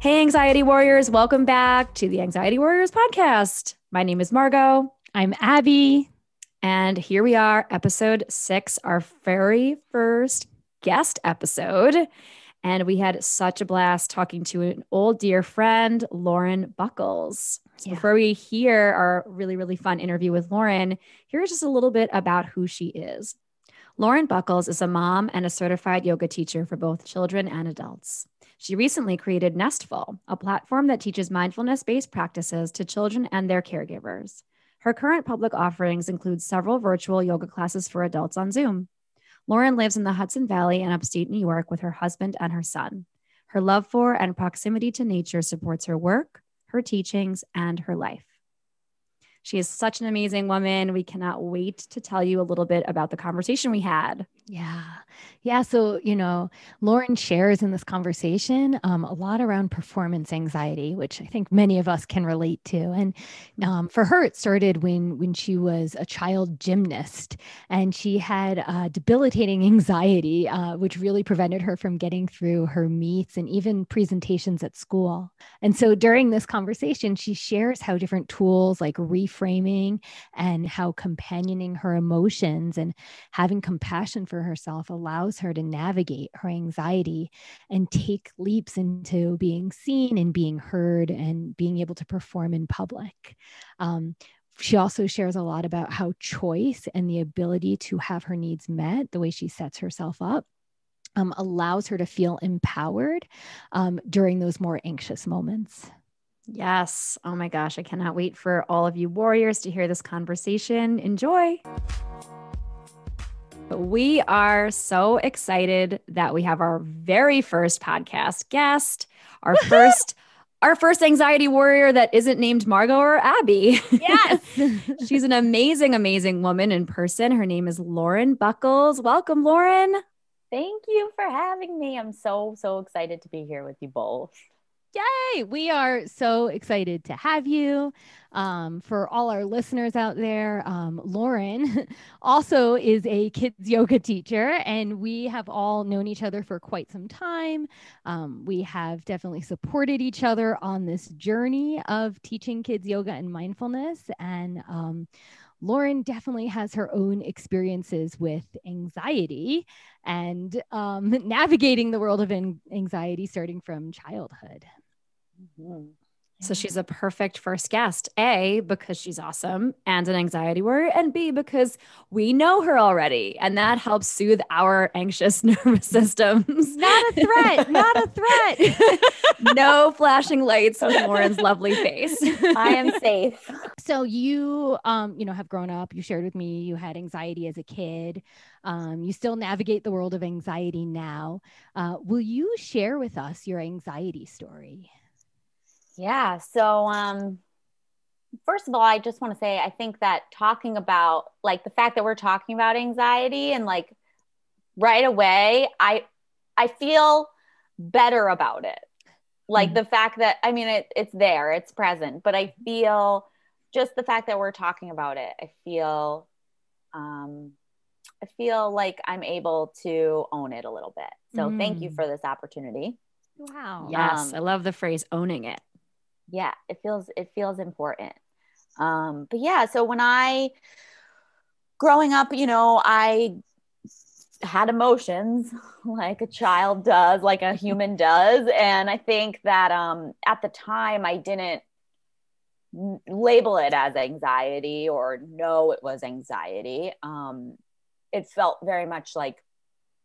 Hey, Anxiety Warriors. Welcome back to the Anxiety Warriors Podcast. My name is Margot. I'm Abby. And here we are, episode 6, our very first guest episode. And we had such a blast talking to an old dear friend, Lauren Buckles. So before we hear our really, really fun interview with Lauren, here's just a little bit about who she is. Lauren Buckles is a mom and a certified yoga teacher for both children and adults. She recently created Nestful, a platform that teaches mindfulness-based practices to children and their caregivers. Her current public offerings include several virtual yoga classes for adults on Zoom. Lauren lives in the Hudson Valley in upstate New York with her husband and her son. Her love for and proximity to nature supports her work, her teachings, and her life. She is such an amazing woman. We cannot wait to tell you a little bit about the conversation we had. Yeah. So, you know, Lauren shares in this conversation a lot around performance anxiety, which I think many of us can relate to. And for her, it started when she was a child gymnast and she had debilitating anxiety, which really prevented her from getting through her meets and even presentations at school. And so during this conversation, she shares how different tools like reframing and how companioning her emotions and having compassion for herself allows her to navigate her anxiety and take leaps into being seen and being heard and being able to perform in public. She also shares a lot about how choice and the ability to have her needs met, the way she sets herself up, allows her to feel empowered during those more anxious moments. Yes. Oh my gosh. I cannot wait for all of you warriors to hear this conversation. Enjoy. We are so excited that we have our very first podcast guest, our first anxiety warrior that isn't named Margot or Abby. Yes. She's an amazing, amazing woman in person. Her name is Lauren Buckles. Welcome, Lauren. Thank you for having me. I'm so excited to be here with you both. Yay. We are so excited to have you. For all our listeners out there, Lauren also is a kids yoga teacher, and we have all known each other for quite some time. We have definitely supported each other on this journey of teaching kids yoga and mindfulness. And Lauren definitely has her own experiences with anxiety and navigating the world of anxiety starting from childhood. Mm-hmm. So she's a perfect first guest, A, because she's awesome and an anxiety warrior, and B, because we know her already, and that helps soothe our anxious nervous systems. Not a threat. No flashing lights with Lauren's lovely face. I am safe. So you, have grown up, you shared with me, you had anxiety as a kid. You still navigate the world of anxiety now. Will you share with us your anxiety story? Yeah. So, first of all, I just want to say, I think that talking about like the fact that we're talking about anxiety and like right away, I feel better about it. Like the fact that, I mean, it's there, it's present, but I feel just the fact that we're talking about it. I feel like I'm able to own it a little bit. So thank you for this opportunity. Wow. Yes. I love the phrase owning it. Yeah, it feels important. But yeah, so when I, growing up, you know, I had emotions like a child does, like a human does. And I think that at the time I didn't label it as anxiety or know it was anxiety. It felt very much like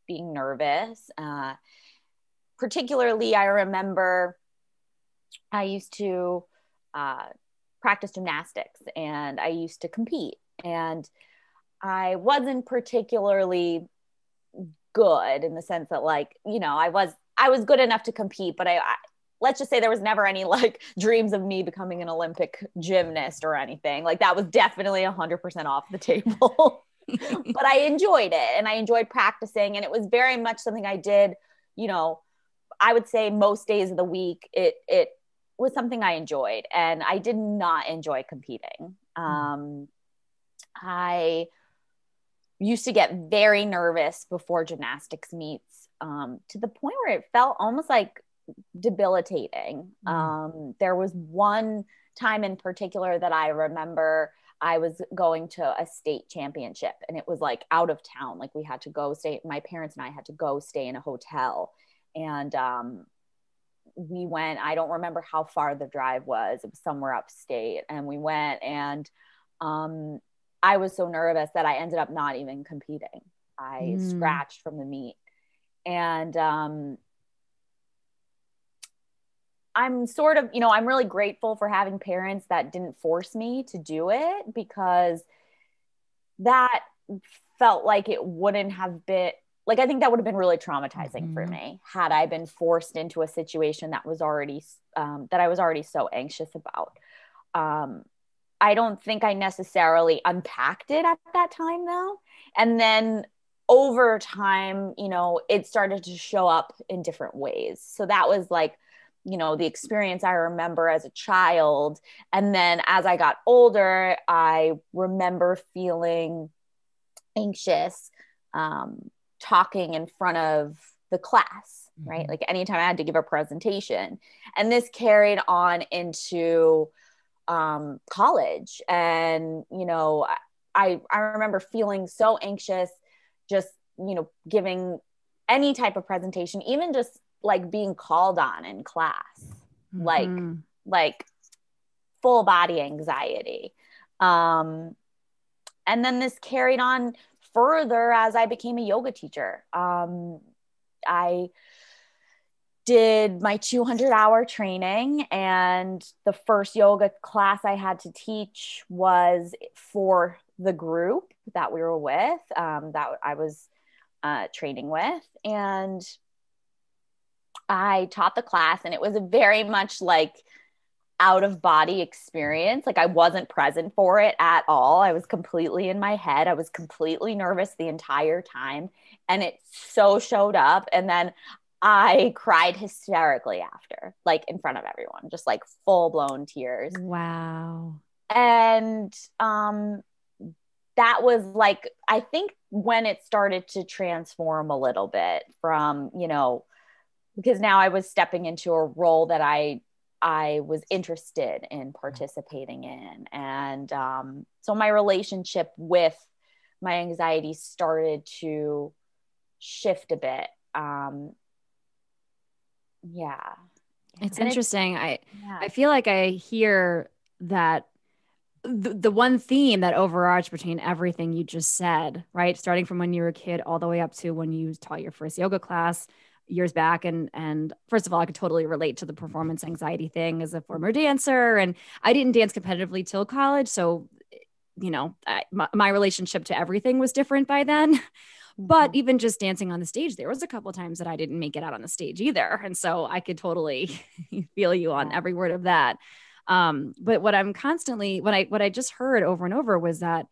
being nervous. Particularly, I remember I used to practice gymnastics and I used to compete, and I wasn't particularly good in the sense that, like, you know, I was good enough to compete, but I let's just say there was never any like dreams of me becoming an Olympic gymnast or anything. Like that was definitely 100% off the table, but I enjoyed it and I enjoyed practicing, and it was very much something I did, you know, I would say most days of the week. It was something I enjoyed, and I did not enjoy competing. I used to get very nervous before gymnastics meets, to the point where it felt almost like debilitating. Mm-hmm. There was one time in particular that I remember I was going to a state championship, and it was like out of town. Like we had to go stay, my parents and I had to go stay in a hotel, and we went, I don't remember how far the drive was, it was somewhere upstate, and we went, and I was so nervous that I ended up not even competing. I scratched from the meet, and I'm sort of, you know, I'm really grateful for having parents that didn't force me to do it, because that felt like it wouldn't have been, like, I think that would have been really traumatizing for me had I been forced into a situation that was already, that I was already so anxious about. I don't think I necessarily unpacked it at that time though. And then over time, you know, it started to show up in different ways. So that was like, you know, the experience I remember as a child. And then as I got older, I remember feeling anxious, talking in front of the class, right? Like anytime I had to give a presentation. And this carried on into college. And, you know, I remember feeling so anxious, just, you know, giving any type of presentation, even just like being called on in class, like full body anxiety. And then this carried on further as I became a yoga teacher. I did my 200-hour training, and the first yoga class I had to teach was for the group that we were with, that I was training with. And I taught the class, and it was a very much like out of body experience. Like I wasn't present for it at all. I was completely in my head. I was completely nervous the entire time, and it so showed up. And then I cried hysterically after, like in front of everyone, just like full blown tears. Wow. And, that was like, I think when it started to transform a little bit from, you know, because now I was stepping into a role that I was interested in participating in. And so my relationship with my anxiety started to shift a bit. It's and interesting. I feel like I hear that the one theme that overarched between everything you just said, right? Starting from when you were a kid all the way up to when you taught your first yoga class years back. And first of all, I could totally relate to the performance anxiety thing as a former dancer. And I didn't dance competitively till college. So, you know, my relationship to everything was different by then, but even just dancing on the stage, there was a couple of times that I didn't make it out on the stage either. And so I could totally feel you on every word of that. But what I'm constantly, what I just heard over and over was that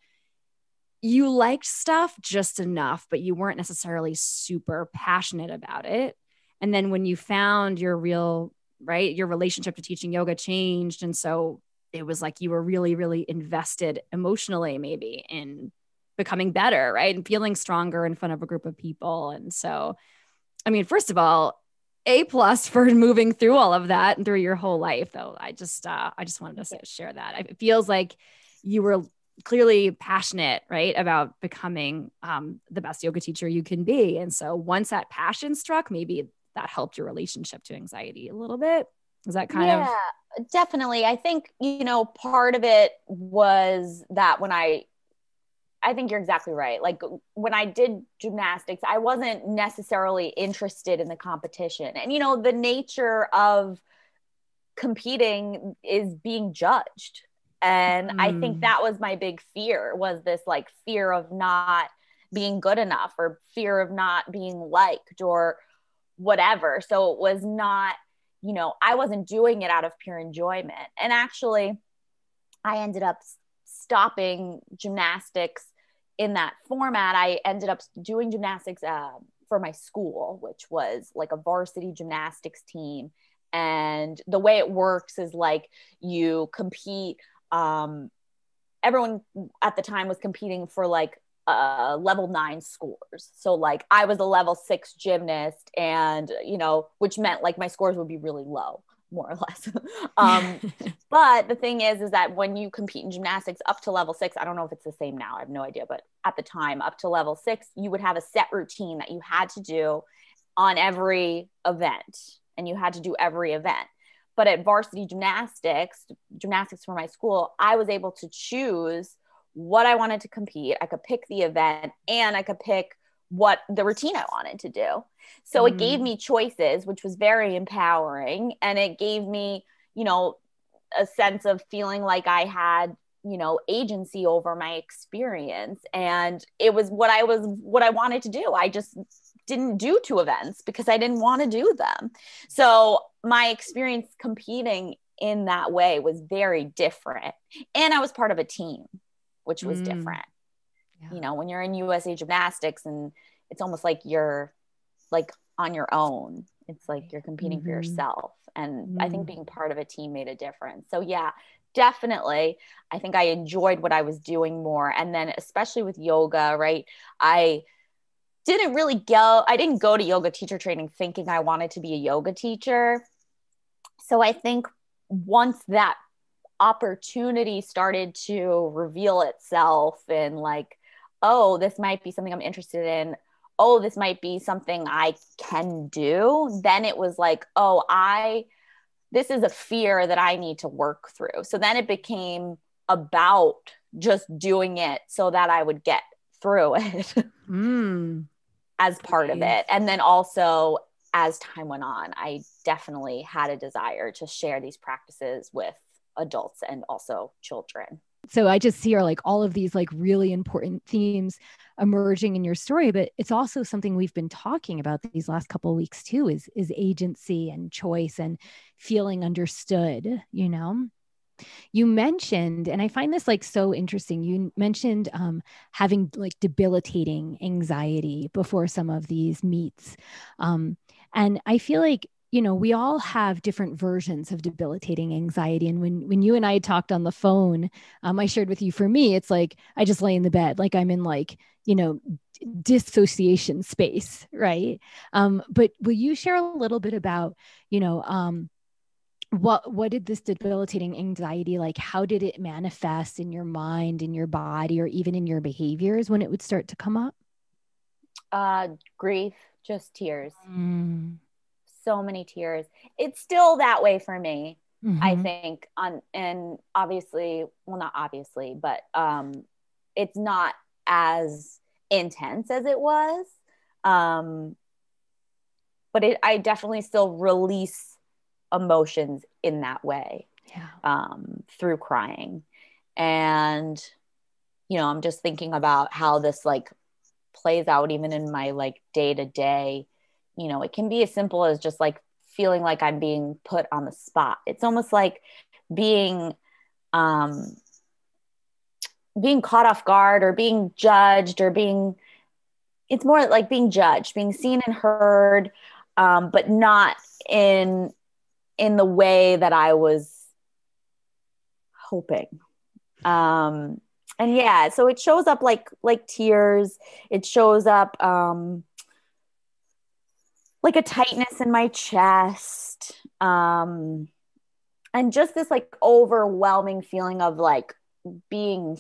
you liked stuff just enough, but you weren't necessarily super passionate about it. And then when you found your real, right, your relationship to teaching yoga changed. And so it was like you were really, really invested emotionally, maybe in becoming better, right, and feeling stronger in front of a group of people. And so, I mean, first of all, A+ for moving through all of that and through your whole life, though. I just wanted to share that. It feels like you were clearly passionate, right, about becoming the best yoga teacher you can be. And so once that passion struck, maybe that helped your relationship to anxiety a little bit. Is that kind of? Yeah, definitely. I think, you know, part of it was that when I think you're exactly right. Like when I did gymnastics, I wasn't necessarily interested in the competition. And, you know, the nature of competing is being judged. And I think that was my big fear, was this like fear of not being good enough or fear of not being liked or whatever. So it was not, you know, I wasn't doing it out of pure enjoyment. And actually I ended up stopping gymnastics in that format. I ended up doing gymnastics for my school, which was like a varsity gymnastics team. And the way it works is like you compete. Everyone at the time was competing for like level 9 scores. So like I was a level 6 gymnast, and, you know, which meant like my scores would be really low, more or less. But the thing is that when you compete in gymnastics up to level 6, I don't know if it's the same now, I have no idea, but at the time up to level 6, you would have a set routine that you had to do on every event, and you had to do every event. But at varsity gymnastics for my school, I was able to choose what I wanted to compete. I could pick the event, and I could pick what the routine I wanted to do. So it gave me choices, which was very empowering. And it gave me, you know, a sense of feeling like I had, you know, agency over my experience. And it was what I wanted to do. I just didn't do 2 events because I didn't want to do them. So my experience competing in that way was very different. And I was part of a team, which was different. Yeah. You know, when you're in USA Gymnastics, and it's almost like you're like on your own, it's like you're competing for yourself. And I think being part of a team made a difference. So yeah, definitely. I think I enjoyed what I was doing more. And then especially with yoga, right? I didn't go to yoga teacher training thinking I wanted to be a yoga teacher. So I think once that opportunity started to reveal itself, and like, oh, this might be something I'm interested in, oh, this might be something I can do, then it was like, oh, this is a fear that I need to work through. So then it became about just doing it so that I would get through it as part of it. And then also, as time went on, I definitely had a desire to share these practices with adults and also children. So I just see all of these really important themes emerging in your story, but it's also something we've been talking about these last couple of weeks too, is agency and choice and feeling understood. You know, you mentioned, and I find this so interesting, you mentioned having debilitating anxiety before some of these meets. And I feel you know, we all have different versions of debilitating anxiety. And when you and I talked on the phone, I shared with you, for me, it's I just lay in the bed, I'm in dissociation space. Right. But will you share a little bit about, what did this debilitating anxiety, how did it manifest in your mind, in your body, or even in your behaviors when it would start to come up? Grief, just tears. So many tears. It's still that way for me, I think. And obviously, well, not obviously, but it's not as intense as it was. But I definitely still release emotions in that way, through crying. And, you know, I'm just thinking about how this plays out even in my day-to-day. You know, it can be as simple as just feeling like I'm being put on the spot. It's almost like being caught off guard, or being judged, or it's more like being judged, being seen and heard, but not in the way that I was hoping. And yeah, so it shows up like tears. It shows up, like a tightness in my chest, and just this overwhelming feeling of being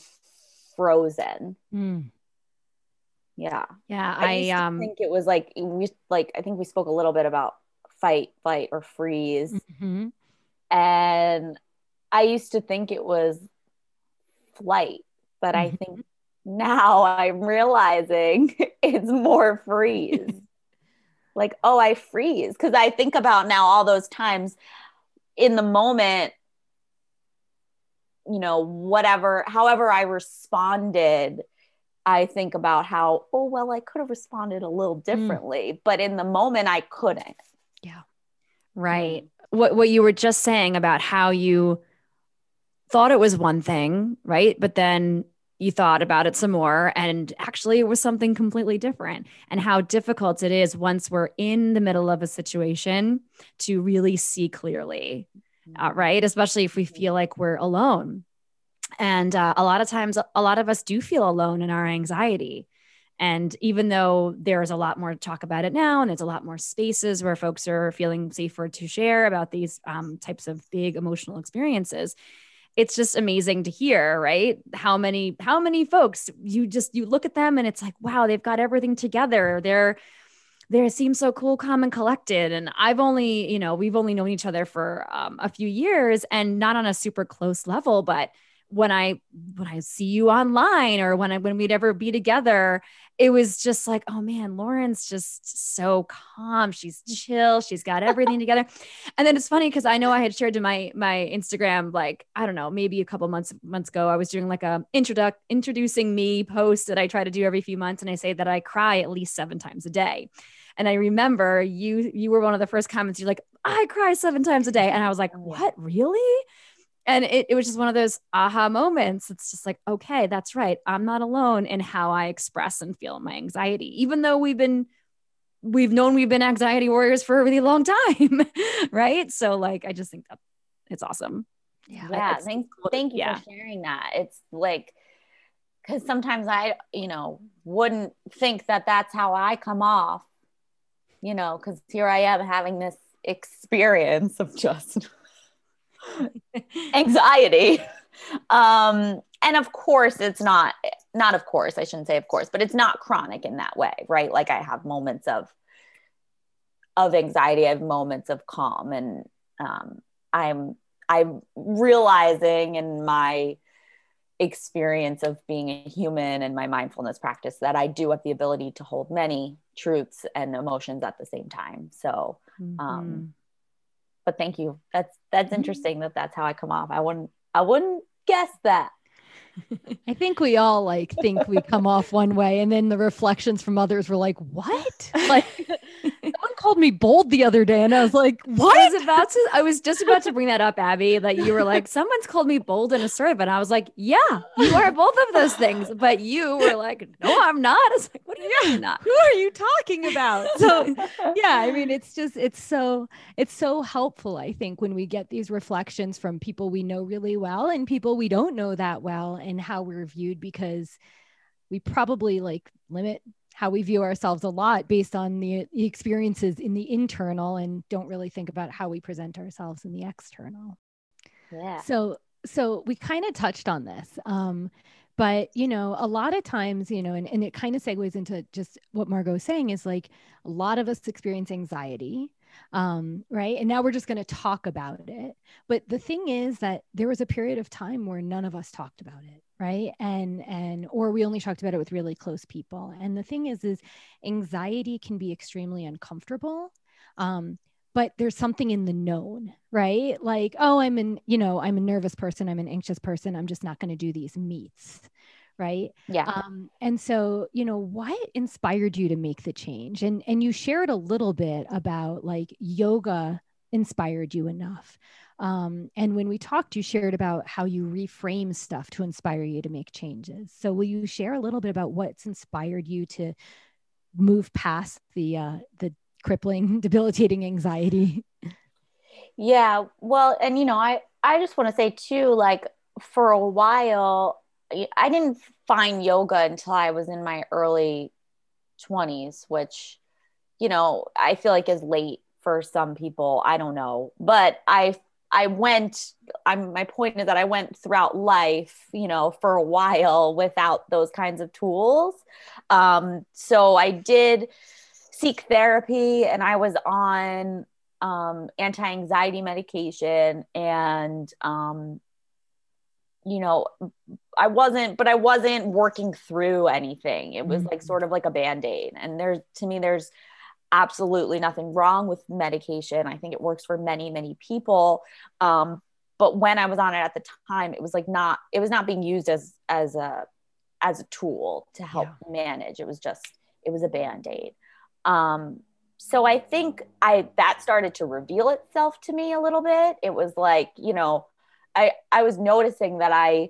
frozen. Yeah. Yeah. I think it was I think we spoke a little bit about fight, flight, or freeze. And I used to think it was flight, but I think now I'm realizing it's more freeze. Oh, I freeze. Because I think about now all those times in the moment, you know, however I responded, I think about how, I could have responded a little differently, but in the moment I couldn't. Yeah. Right. What you were just saying about how you thought it was one thing, right? But then you thought about it some more, and actually it was something completely different, and how difficult it is once we're in the middle of a situation to really see clearly, right? Especially if we feel like we're alone. And a lot of times, a lot of us do feel alone in our anxiety. And even though there is a lot more to talk about it now, and there's a lot more spaces where folks are feeling safer to share about these types of big emotional experiences, it's just amazing to hear, right? How many folks you look at them and it's like, wow, they've got everything together. They seem so cool, calm, and collected. And we've only known each other for a few years, and not on a super close level, but when I see you online, or when we'd ever be together, it was just like, oh man, Lauren's just so calm. She's chill. She's got everything together. And then it's funny, because I know I had shared to my Instagram, like, I don't know, maybe a couple months ago, I was doing like a introducing me post that I try to do every few months. And I say that I cry at least 7 times a day. And I remember you were one of the first comments. You're like, I cry 7 times a day. And I was like, what, really? And it was just one of those aha moments. It's just like, okay, that's right. I'm not alone in how I express and feel my anxiety, even though we've been anxiety warriors for a really long time. Right. So like, I just think that it's awesome. Yeah. Thank you for sharing that. It's like, cause sometimes I, wouldn't think that that's how I come off, cause here I am having this experience of just anxiety. And of course it's not of course, I shouldn't say of course, but it's not chronic in that way, right? Like I have moments of anxiety, I have moments of calm, and I'm realizing in my experience of being a human and my mindfulness practice that I do have the ability to hold many truths and emotions at the same time. So, but thank you. That's interesting that that's how I come off. I wouldn't guess that. I think we all think we come off one way, and then the reflections from others were like, what? Like someone called me bold the other day, and I was like, what? I was just about to bring that up, Abby, that you were like, someone's called me bold and assertive. And I was like, yeah, you are both of those things. But you were like, no, I'm not. I was like, what are you not? Who are you talking about? So yeah, I mean, it's so helpful, I think, when we get these reflections from people we know really well and people we don't know that well, and how we're viewed, because we probably limit how we view ourselves a lot based on the experiences in the internal, and don't really think about how we present ourselves in the external. Yeah. So we kind of touched on this, but a lot of times, and it kind of segues into just what Margot's saying is like a lot of us experience anxiety. Right. And now we're just going to talk about it. But the thing is that there was a period of time where none of us talked about it. Right. Or we only talked about it with really close people. And the thing is anxiety can be extremely uncomfortable. But there's something in the known, right? Like, oh, I'm a nervous person. I'm an anxious person. I'm just not going to do these meets. Right. Yeah. And so, what inspired you to make the change? And you shared a little bit about yoga inspired you enough. And when we talked, you shared about how you reframe stuff to inspire you to make changes. So will you share a little bit about what's inspired you to move past the crippling, debilitating anxiety? Yeah. Well, and I just want to say too, for a while, I didn't find yoga until I was in my early 20s, which, I feel like is late for some people. I don't know. But my point is that I went throughout life, for a while without those kinds of tools. So I did seek therapy, and I was on anti-anxiety medication, and I wasn't working through anything. It was sort of like a Band-Aid. And to me, there's absolutely nothing wrong with medication. I think it works for many, many people. But when I was on it at the time, it was not being used as a tool to help manage. It was a Band-Aid. So I think that started to reveal itself to me a little bit. It was I was noticing that I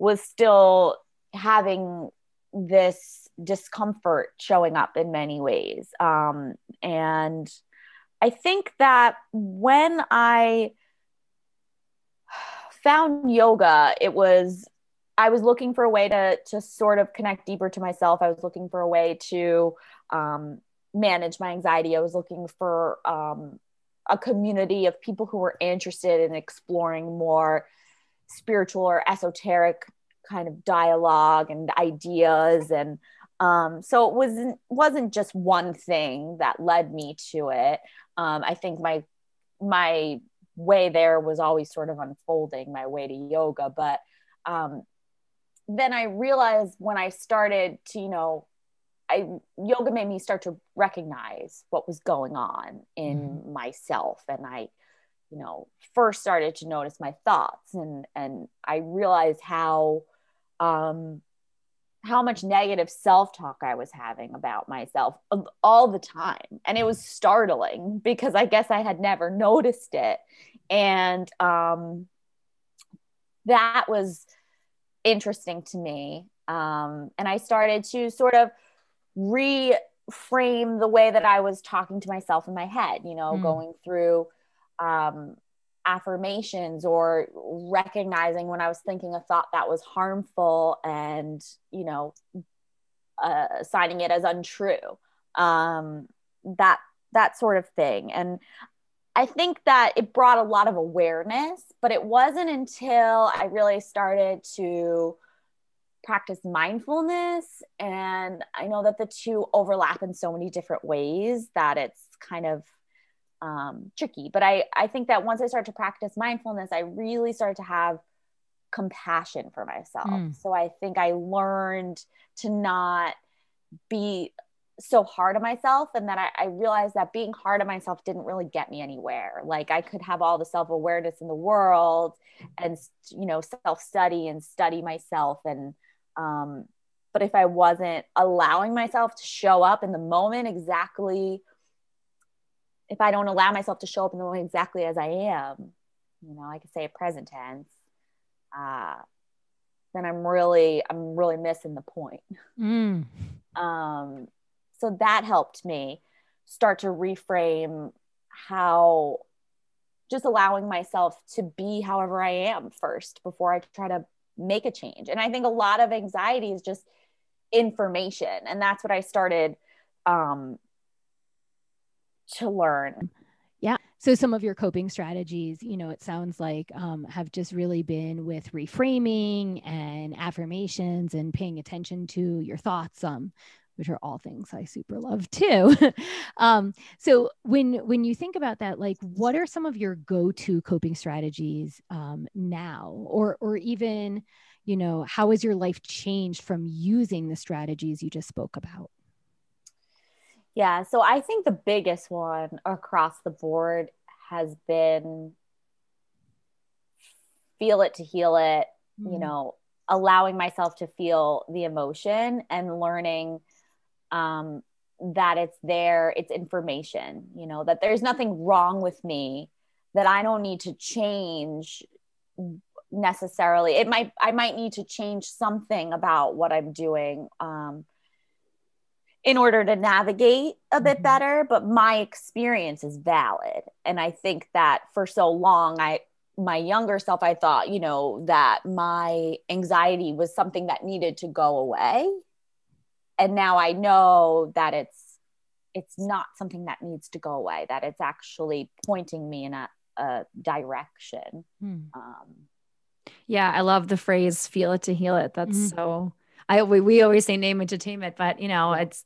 was still having this discomfort showing up in many ways. And I think that when I found yoga, it was, I was looking for a way to sort of connect deeper to myself. I was looking for a way to manage my anxiety. I was looking for a community of people who were interested in exploring more spiritual or esoteric kind of dialogue and ideas. And so it wasn't just one thing that led me to it. I think my way there was always sort of unfolding, my way to yoga. But then I realized when I started to, yoga made me start to recognize what was going on in myself. And I, first started to notice my thoughts, and I realized how much negative self-talk I was having about myself all the time. And it was startling because I guess I had never noticed it. And, that was interesting to me. And I started to sort of reframe the way that I was talking to myself in my head, going through, affirmations or recognizing when I was thinking a thought that was harmful and, assigning it as untrue, that sort of thing. And I think that it brought a lot of awareness, but it wasn't until I really started to practice mindfulness. And I know that the two overlap in so many different ways that it's kind of tricky. But I think that once I started to practice mindfulness, I really started to have compassion for myself. So I think I learned to not be so hard on myself, and that I realized that being hard on myself didn't really get me anywhere. Like, I could have all the self-awareness in the world and, self-study and study myself. And, but if I wasn't allowing myself to show up in the moment exactly, if I don't allow myself to show up in the moment exactly as I am, I could say a present tense, then I'm really missing the point. So that helped me start to reframe how just allowing myself to be however I am first before I try to make a change. And I think a lot of anxiety is just information. And that's what I started, to learn. Yeah. So some of your coping strategies, it sounds like, have just really been with reframing and affirmations and paying attention to your thoughts, which are all things I super love too. So when you think about that, like, what are some of your go-to coping strategies, now, or even, how has your life changed from using the strategies you just spoke about? Yeah. So I think the biggest one across the board has been feel it to heal it, allowing myself to feel the emotion and learning, that it's there, it's information, that there's nothing wrong with me, that I don't need to change necessarily. I might need to change something about what I'm doing, in order to navigate a bit better, but my experience is valid. And I think that for so long, my younger self, I thought, that my anxiety was something that needed to go away. And now I know that it's not something that needs to go away, that it's actually pointing me in a direction. Yeah. I love the phrase, feel it to heal it. That's so we always say name it to tame it, but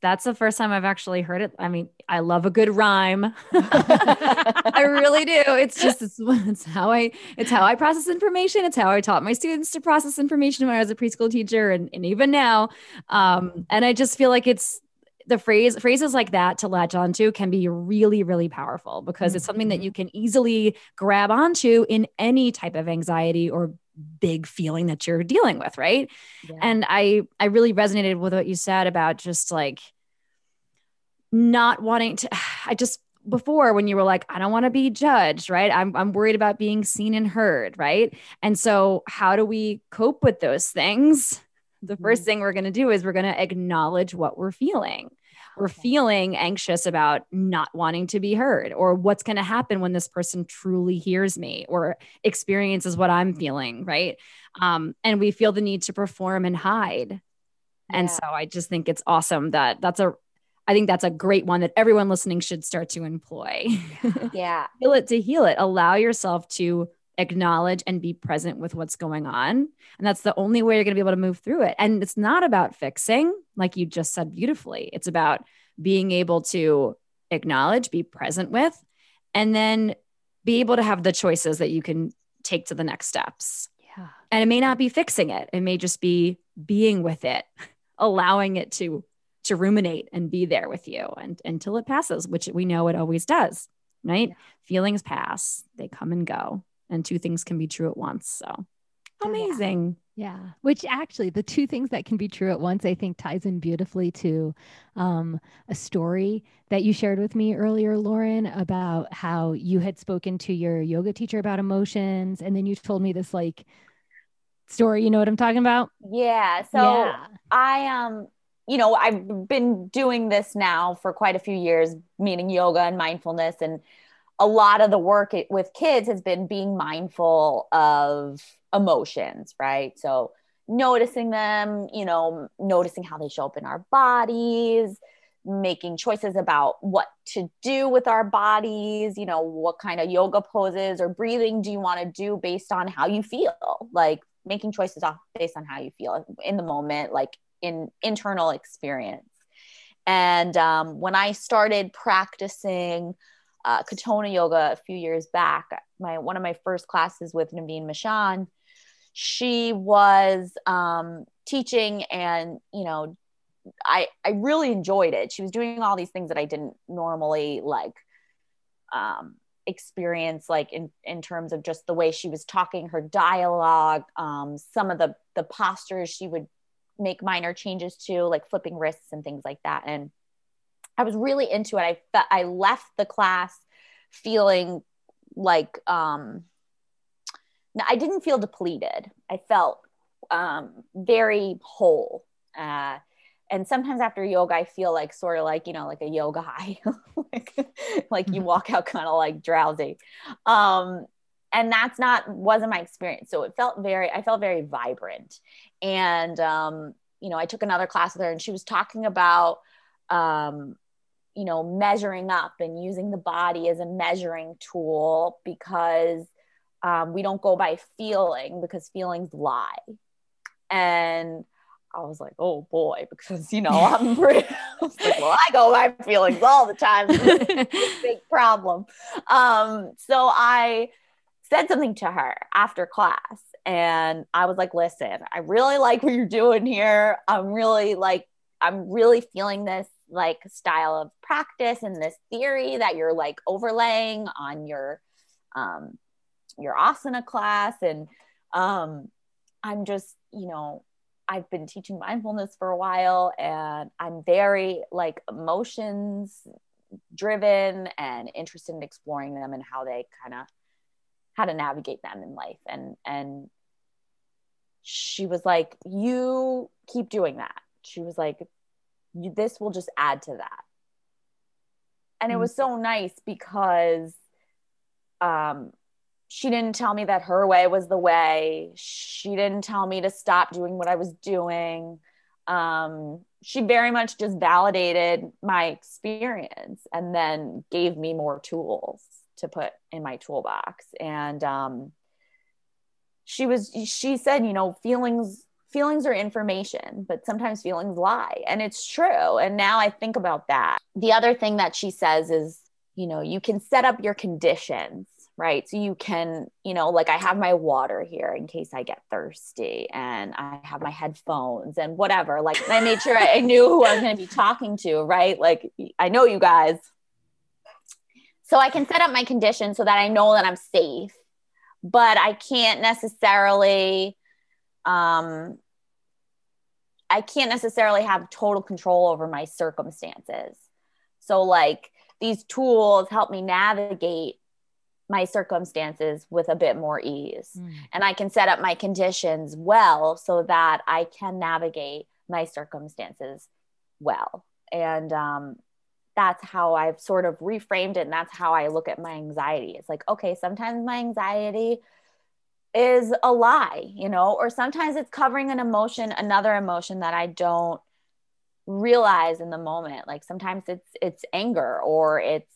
that's the first time I've actually heard it. I mean, I love a good rhyme. I really do. It's how I process information. It's how I taught my students to process information when I was a preschool teacher. And even now, and I just feel like it's the phrases like that to latch onto can be really, really powerful because it's something that you can easily grab onto in any type of anxiety or big feeling that you're dealing with. Right. Yeah. And I really resonated with what you said about just like not wanting to, before when you were like, I don't want to be judged, right? I'm worried about being seen and heard. Right. And so how do we cope with those things? The first thing we're going to do is we're going to acknowledge what we're feeling. We're feeling anxious about not wanting to be heard, or what's going to happen when this person truly hears me or experiences what I'm feeling. Right. And we feel the need to perform and hide. Yeah. And so I just think it's awesome that I think that's a great one that everyone listening should start to employ. Yeah. Feel it to heal it. Allow yourself to acknowledge and be present with what's going on. And that's the only way you're going to be able to move through it. And it's not about fixing, like you just said beautifully. It's about being able to acknowledge, be present with, and then be able to have the choices that you can take to the next steps. Yeah. And it may not be fixing it. It may just be being with it, allowing it to ruminate and be there with you and until it passes, which we know it always does, right? Yeah. Feelings pass, they come and go, and two things can be true at once. So amazing. Yeah. Yeah. Which actually the two things that can be true at once, I think ties in beautifully to a story that you shared with me earlier, Lauren, about how you had spoken to your yoga teacher about emotions. And then you told me this like story, you know what I'm talking about? Yeah. So yeah. I've been doing this now for quite a few years, meaning yoga and mindfulness. And a lot of the work with kids has been being mindful of emotions, right? So noticing them, noticing how they show up in our bodies, making choices about what to do with our bodies, what kind of yoga poses or breathing do you want to do based on how you feel, like making choices based on how you feel in the moment, like in internal experience. And when I started practicing Katona yoga a few years back, one of my first classes with Naveen Mashan, she was teaching, and I really enjoyed it. She was doing all these things that I didn't normally like experience, like in terms of just the way she was talking, her dialogue, some of the postures she would make minor changes to, like flipping wrists and things like that. And I was really into it. I left the class feeling like, I didn't feel depleted. I felt very whole. And sometimes after yoga, I feel like sort of like, like a yoga high, like you walk out kind of like drowsy. And that's wasn't my experience. So I felt very vibrant. And, I took another class with her, and she was talking about, measuring up and using the body as a measuring tool, because we don't go by feeling, because feelings lie. And I was like, oh boy, because, I'm pretty, I go by feelings all the time. Big problem. So I said something to her after class, and I was like, listen, I really like what you're doing here. I'm really feeling this like style of practice and this theory that you're like overlaying on your asana class. And, I'm just, I've been teaching mindfulness for a while, and I'm very like emotions driven and interested in exploring them and how to navigate them in life. And she was like, you keep doing that. She was like, this will just add to that. And it was so nice, because she didn't tell me that her way was the way. She didn't tell me to stop doing what I was doing. She very much just validated my experience and then gave me more tools to put in my toolbox. And she said, feelings are information, but sometimes feelings lie. And it's true. And now I think about that. The other thing that she says is, you can set up your conditions, right? So you can, like I have my water here in case I get thirsty, and I have my headphones and whatever. Like I made sure I knew who I was going to be talking to, right? Like I know you guys. So I can set up my conditions so that I know that I'm safe, but I can't necessarily have total control over my circumstances. So like these tools help me navigate my circumstances with a bit more ease. And I can set up my conditions well so that I can navigate my circumstances well. And that's how I've sort of reframed it. And that's how I look at my anxiety. It's like, okay, sometimes my anxiety is a lie, you know, or sometimes it's covering an emotion, another emotion that I don't realize in the moment. Like sometimes it's anger or it's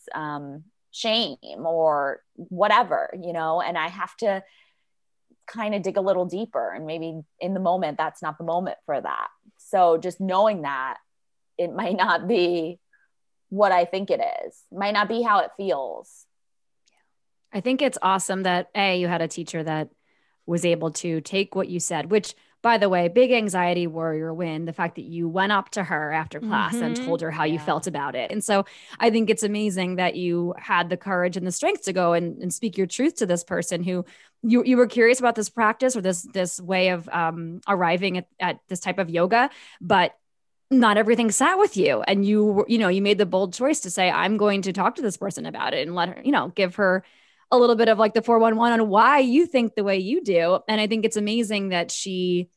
shame or whatever, you know, and I have to kind of dig a little deeper, and maybe in the moment, that's not the moment for that. So just knowing that it might not be what I think it is, might not be how it feels. I think it's awesome that A, you had a teacher that was able to take what you said, which by the way, big anxiety warrior win, the fact that you went up to her after class and told her how you felt about it. And so I think it's amazing that you had the courage and the strength to go and speak your truth to this person who you were curious about this practice or this way of arriving at this type of yoga, but not everything sat with you. And you made the bold choice to say, I'm going to talk to this person about it and let her, give her a little bit of like the 411 on why you think the way you do. And I think it's amazing that she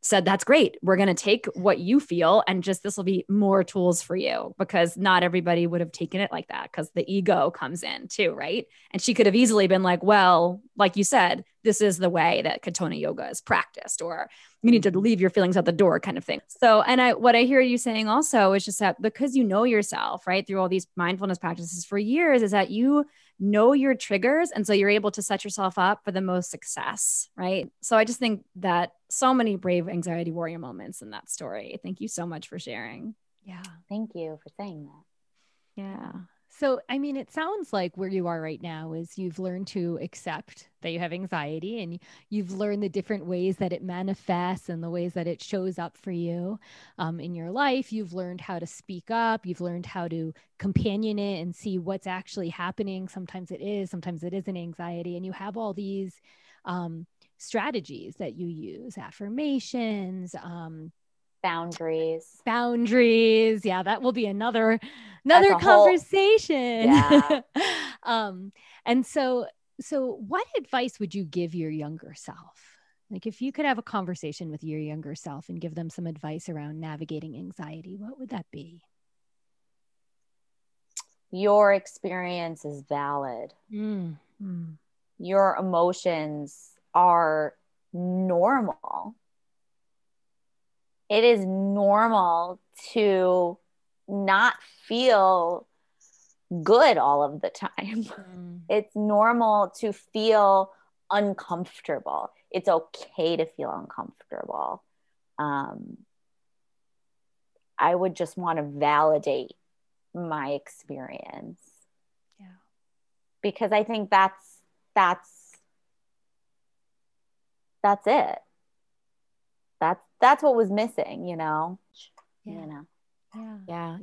said, that's great. We're going to take what you feel and just, this will be more tools for you, because not everybody would have taken it like that, because the ego comes in too. Right. And she could have easily been like, well, like you said, this is the way that Katona yoga is practiced, or you need to leave your feelings out the door kind of thing. So, and what I hear you saying also is just that because you know yourself, right, through all these mindfulness practices for years, is that you know your triggers. And so you're able to set yourself up for the most success. Right. So I just think that so many brave anxiety warrior moments in that story. Thank you so much for sharing. Yeah. Thank you for saying that. Yeah. So, I mean, it sounds like where you are right now is you've learned to accept that you have anxiety, and you've learned the different ways that it manifests and the ways that it shows up for you in your life. You've learned how to speak up. You've learned how to companion it and see what's actually happening. Sometimes it is, sometimes it isn't anxiety. And you have all these strategies that you use, affirmations, boundaries. Yeah. That will be another conversation. Whole, yeah. And so what advice would you give your younger self? Like if you could have a conversation with your younger self and give them some advice around navigating anxiety, what would that be? Your experience is valid. Mm. Your emotions are normal. It is normal to not feel good all of the time. Mm. It's normal to feel uncomfortable. It's okay to feel uncomfortable. I would just want to validate my experience. Yeah. Because I think that's it. That's what was missing, you know? Yeah.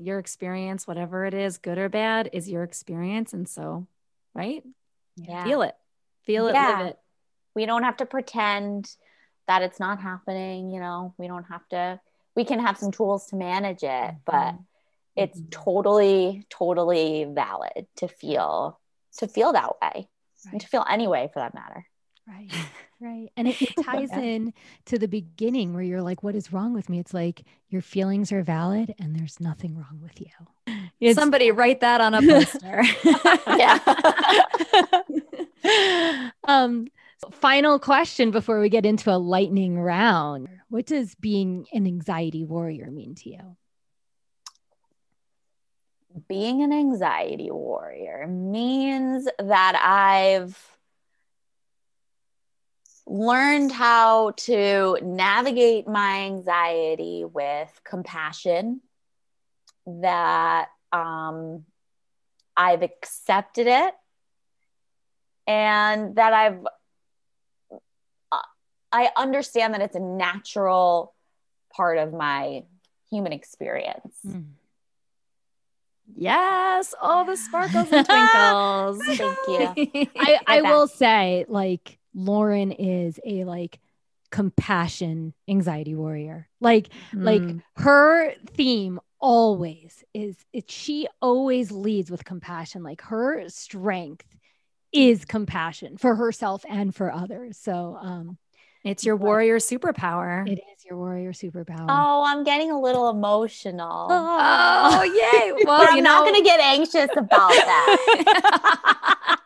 Your experience, whatever it is, good or bad, is your experience. And so, right? Yeah. Feel it, yeah. Live it. We don't have to pretend that it's not happening. You know, we don't have to, we can have some tools to manage it, but it's totally valid to feel that way, right, and to feel any way for that matter. Right. Right. And it ties in to the beginning where you're like, what is wrong with me? It's like, your feelings are valid and there's nothing wrong with you. Somebody write that on a poster. Yeah. Final question before we get into a lightning round. What does being an anxiety warrior mean to you? Being an anxiety warrior means that I've learned how to navigate my anxiety with compassion, that I've accepted it, and that I understand that it's a natural part of my human experience. Mm. Yes. All the sparkles and twinkles. Thank you. I will say, like, Lauren is a compassion anxiety warrior. Like her theme always is she always leads with compassion. Like her strength is compassion for herself and for others. So It's your warrior superpower. It is your warrior superpower. Oh, I'm getting a little emotional. Oh, yay. Well, I'm not going to get anxious about that.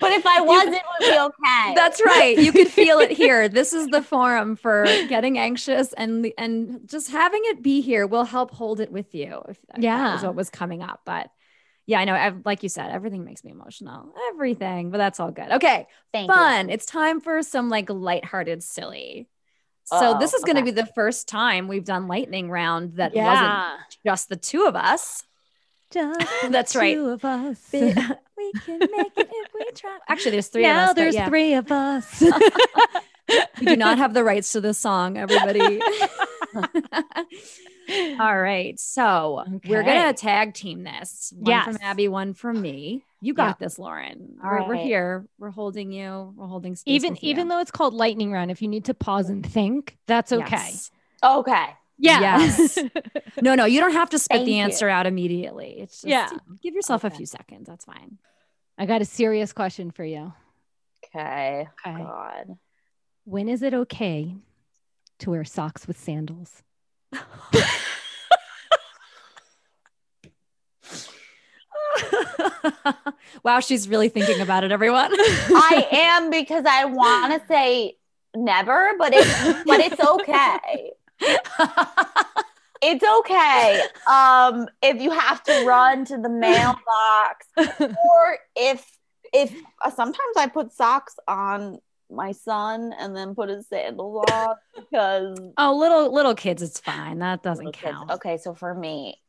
But if I was, it would be okay. That's right. You could feel it here. This is the forum for getting anxious, and just having it be here will help hold it with you. That was what was coming up. But yeah, I know. Like you said, everything makes me emotional. Everything. But that's all good. Okay. Thank you. It's time for some lighthearted silly. So this is going to be the first time we've done lightning round that wasn't just the two of us. That's right. Two of us. We can make it if we try. Actually, there's three of us. There's three of us. We do not have the rights to this song, everybody. All right. So we're going to tag team this. One from Abby, one from me. You got this, Lauren. All right. We're here. We're holding you. We're holding space. Even though it's called lightning round, if you need to pause and think, that's okay. Yes. Okay. Yeah. Yes. No, you don't have to spit the answer out immediately. It's just give yourself a few seconds. That's fine. I got a serious question for you. Okay. God. When is it okay to wear socks with sandals? Wow, she's really thinking about it, everyone. I am, because I want to say never, but it's okay. It's okay. If you have to run to the mailbox, or if sometimes I put socks on my son and then put his sandals on because little kids, it's fine. That doesn't count. Kids. Okay, so for me,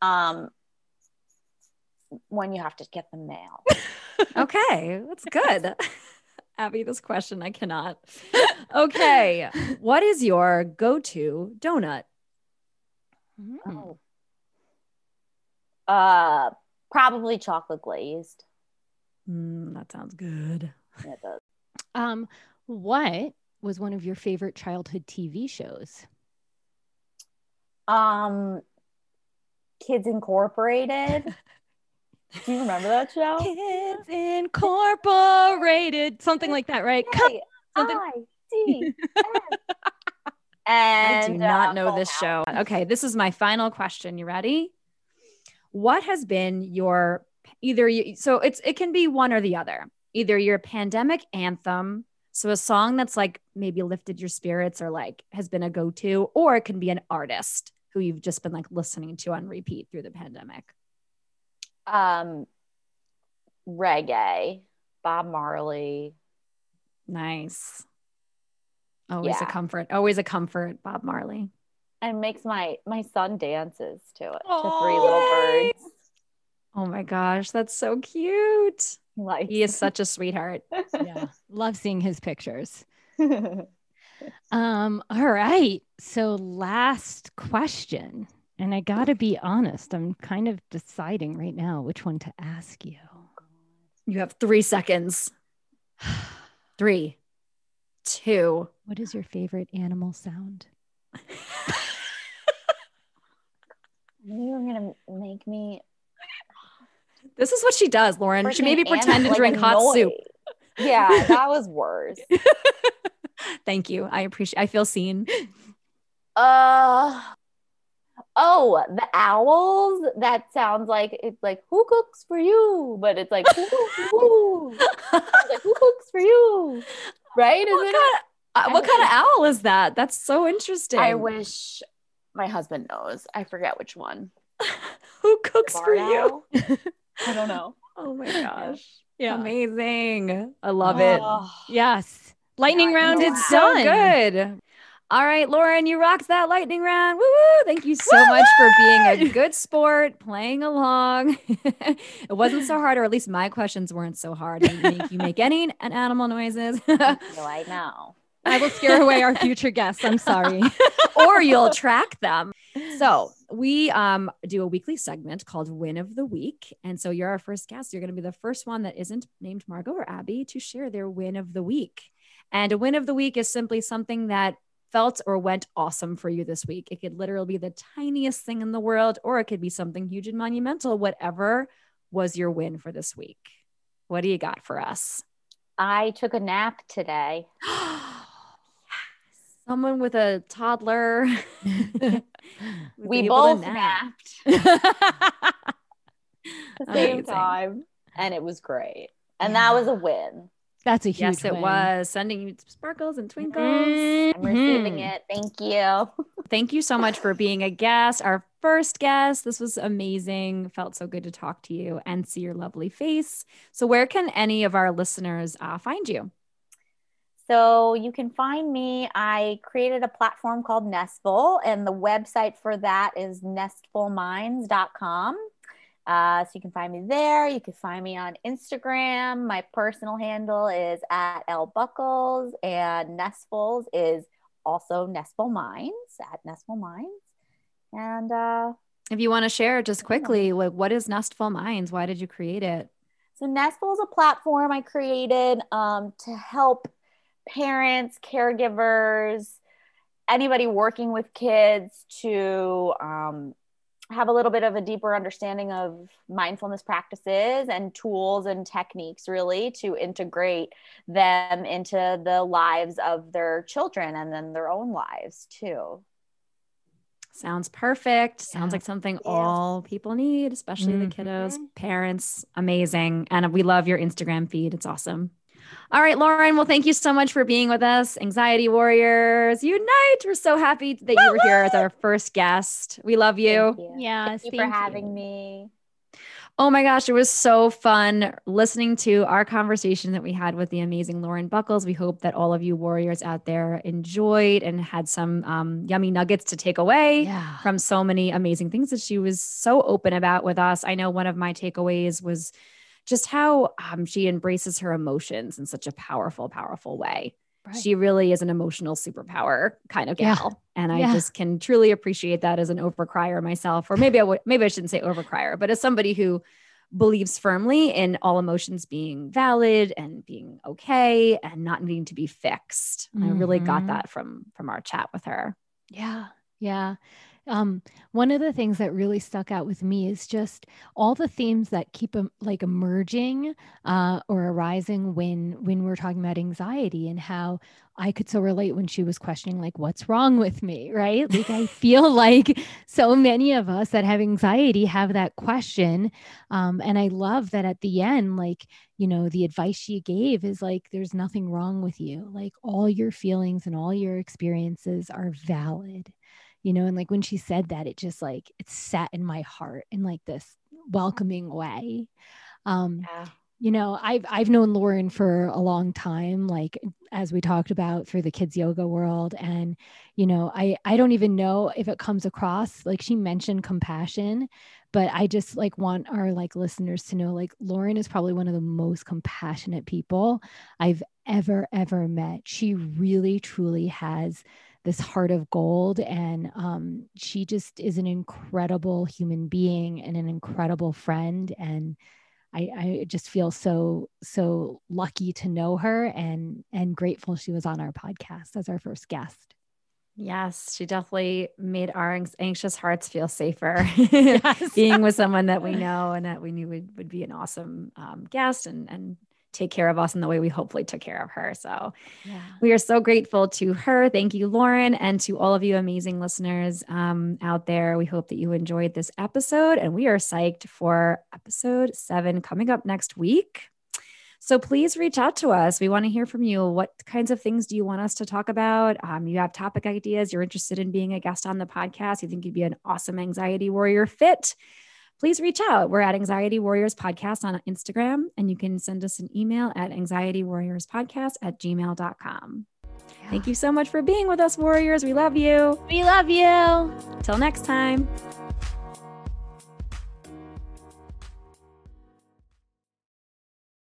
when you have to get the mail. Okay, that's good. Abby, this question, I cannot. Okay. What is your go-to donut? Probably chocolate glazed. That sounds good. Yeah, it does. What was one of your favorite childhood TV shows? Kids Incorporated. Do you remember that show? Kids Incorporated. Something like that, right? I do not know this show. Okay, this is my final question. You ready? What has been your it can be one or the other. Either your pandemic anthem, so a song that's maybe lifted your spirits or has been a go-to, or it can be an artist who you've just been listening to on repeat through the pandemic. Reggae, Bob Marley. Nice. Always a comfort, Bob Marley. And makes my son dances to it, to Three Little Birds. Oh my gosh, that's so cute. He is such a sweetheart. Yeah. Love seeing his pictures. All right. So last question. And I got to be honest, I'm kind of deciding right now which one to ask you. You have 3 seconds. 3, 2. What is your favorite animal sound? You are going to make me. This is what she does, Lauren. Freaking she made me pretend to drink hot soup. Yeah, that was worse. Thank you. I appreciate. I feel seen. The owls. That sounds like it's who cooks for you, but it's who. It's who cooks for you, right? What kind of owl is that? That's so interesting. I wish my husband knows. I forget which one. Who cooks for you? I don't know. Oh my gosh! Yeah, amazing. I love it. Yes, lightning round. It's done. So good. All right, Lauren, you rocked that lightning round. Woo! Thank you so much for being a good sport, playing along. It wasn't so hard, or at least my questions weren't so hard. I didn't make you make any animal noises. No, I know. I will scare away our future guests. I'm sorry. Or you'll track them. So we do a weekly segment called Win of the Week. And so you're our first guest. You're going to be the first one that isn't named Margot or Abby to share their Win of the Week. And a Win of the Week is simply something that felt or went awesome for you this week. It could literally be the tiniest thing in the world, or it could be something huge and monumental. Whatever was your win for this week? What do you got for us? I took a nap today. Someone with a toddler. We both napped at the same time, and it was great. And that was a win. That's a huge win. Yes, it was. Sending you sparkles and twinkles. I'm receiving it. Thank you. Thank you so much for being a guest, our first guest. This was amazing. Felt so good to talk to you and see your lovely face. So where can any of our listeners find you? So you can find me. I created a platform called Nestful, and the website for that is nestfulminds.com. So you can find me there. You can find me on Instagram. My personal handle is at lbuckles, and Nestful's is also Nestful Minds, at Nestful Minds. And if you want to share just quickly, like, what is Nestful Minds? Why did you create it? So Nestful is a platform I created to help parents, caregivers, anybody working with kids to have a little bit of a deeper understanding of mindfulness practices and tools and techniques, really, to integrate them into the lives of their children and then their own lives too. Sounds perfect. Sounds like something all people need, especially the kiddos, parents. Amazing. And we love your Instagram feed. It's awesome. All right, Lauren. Well, thank you so much for being with us. Anxiety Warriors Unite. We're so happy that you were here as our first guest. We love you. Thank you. Yes, thank you for having me. Oh my gosh, it was so fun listening to our conversation that we had with the amazing Lauren Buckles. We hope that all of you warriors out there enjoyed and had some yummy nuggets to take away from so many amazing things that she was so open about with us. I know one of my takeaways was just how she embraces her emotions in such a powerful, powerful way. Right. She really is an emotional superpower kind of gal. And I just can truly appreciate that as an overcrier myself, or maybe I shouldn't say overcrier, but as somebody who believes firmly in all emotions being valid and being okay and not needing to be fixed. And I really got that from our chat with her. Yeah. Yeah. One of the things that really stuck out with me is just all the themes that keep like emerging, or arising when we're talking about anxiety, and how I could so relate when she was questioning, like, what's wrong with me? Right. Like, I feel like so many of us that have anxiety have that question. And I love that at the end, like, you know, the advice she gave is like, there's nothing wrong with you. Like, all your feelings and all your experiences are valid. You know, and like when she said that, it just like, it sat in my heart in like this welcoming way. You know, I've known Lauren for a long time, like as we talked about through the kids yoga world. And, you know, I don't even know if it comes across, like she mentioned compassion, but I just like want our like listeners to know, like Lauren is probably one of the most compassionate people I've ever met. She really, truly has this heart of gold. And she just is an incredible human being and an incredible friend. And I just feel so lucky to know her and grateful she was on our podcast as our first guest. Yes, she definitely made our anxious hearts feel safer being with someone that we know and that we knew would be an awesome guest and take care of us in the way we hopefully took care of her. So we are so grateful to her. Thank you, Lauren, and to all of you amazing listeners out there. We hope that you enjoyed this episode, and we are psyched for episode 7 coming up next week. So please reach out to us. We want to hear from you. What kinds of things do you want us to talk about? You have topic ideas. You're interested in being a guest on the podcast. You think you'd be an awesome anxiety warrior fit. Please reach out. We're at Anxiety Warriors Podcast on Instagram, and you can send us an email at anxietywarriorspodcast@gmail.com. Thank you so much for being with us, warriors. We love you. We love you. Till next time.